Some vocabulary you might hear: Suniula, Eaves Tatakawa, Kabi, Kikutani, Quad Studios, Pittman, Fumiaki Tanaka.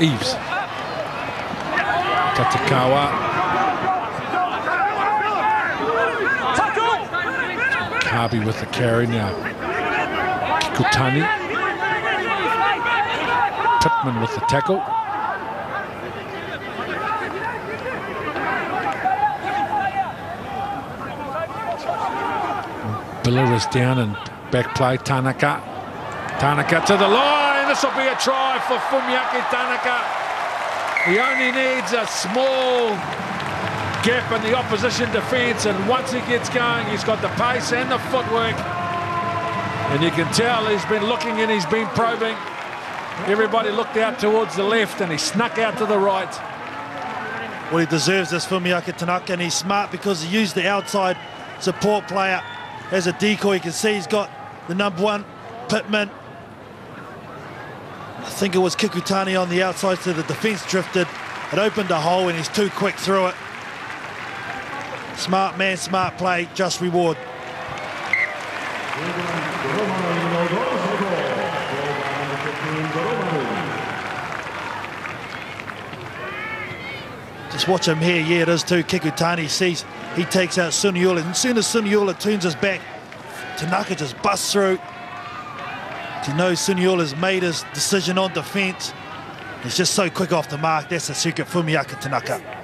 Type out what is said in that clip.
Eaves. Tatakawa. Kabi with the carry now. Kikutani. Pittman with the tackle. Biller is down and back play. Tanaka. Tanaka to the line. This will be a try for Fumiaki Tanaka. He only needs a small gap in the opposition defence, and once he gets going, he's got the pace and the footwork. And you can tell he's been looking and he's been probing. Everybody looked out towards the left and he snuck out to the right. Well, he deserves this, Fumiaki Tanaka, and he's smart because he used the outside support player as a decoy. You can see he's got the number one, Pittman. I think it was Kikutani on the outside, so the defence drifted. It opened a hole and he's too quick through it. Smart man, smart play, just reward. Just watch him here. Yeah, it is too. Kikutani sees he takes out Suniula. And as soon as Suniula turns his back, Tanaka just busts through. He knows Suniula's made his decision on defence. He's just so quick off the mark. That's the secret for Fumiaki Tanaka.